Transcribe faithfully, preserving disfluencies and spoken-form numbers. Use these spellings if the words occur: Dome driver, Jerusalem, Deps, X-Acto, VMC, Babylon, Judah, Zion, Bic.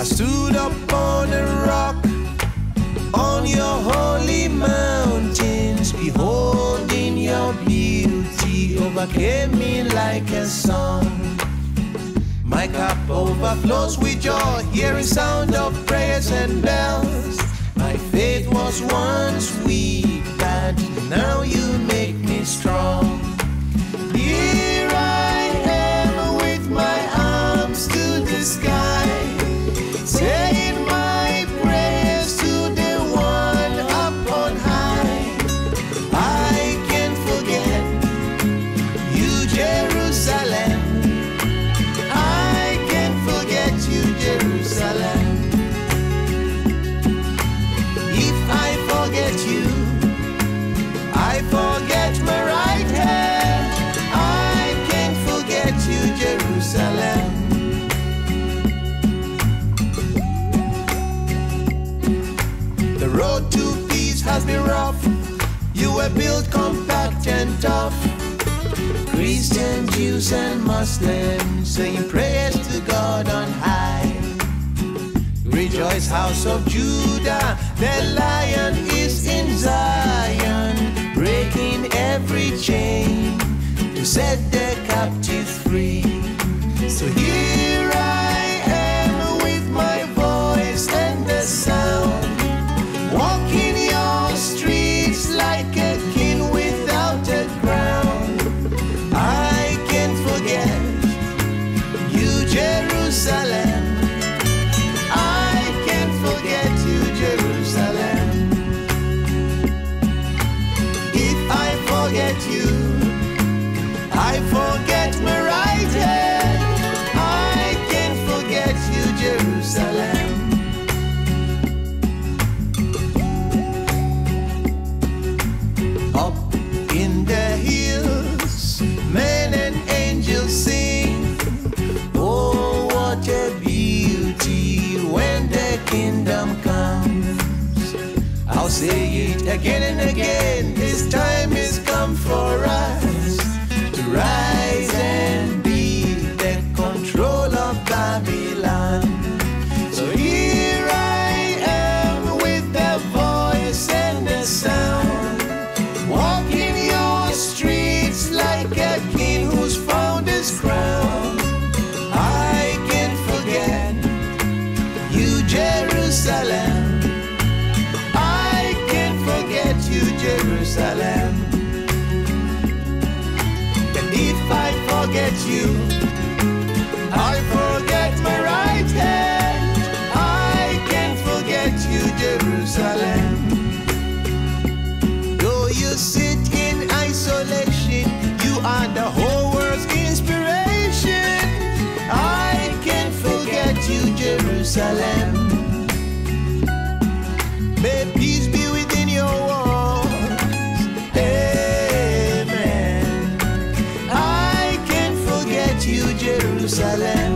I stood up on a rock, on your holy mountains, beholding your beauty, overcame me like a song. My cup overflows with joy, hearing sound of prayers and bells. My faith was once weak, but now you make me strong. Here I am with my arms to the sky, saying my prayers to the one up on high. I can't forget you, Jerusalem. I can't forget you, Jerusalem. If I forget you, I forget my right hand. I can't forget you, Jerusalem. The road to peace has been rough. You were built compact and tough. Christians, Jews and Muslims saying prayers to God on high. Rejoice, house of Judah, the lion is in Zion, breaking every chain to set the captive free. So here I am with my voice and the sound, walking your streets like a king without a crown. I can't forget you, Jerusalem. I can't forget you, Jerusalem. If I forget you, I forget my right hand. I can't forget you, Jerusalem. Up in the hills, men and angels sing. Oh, what a beauty when the kingdom comes. I'll say it again and again, this time is come for us to rise and be the control of Babylon. So here I am with the voice and the sound, walking your streets like a king who's found his crown. I can't forget you, Jerusalem. I can't forget you, Jerusalem. And if I forget you, I forget my right hand. I can't forget you, Jerusalem. You sit in isolation, you are the whole world's inspiration. I can't forget you, Jerusalem. May peace be within your walls, amen. I can't forget you, Jerusalem.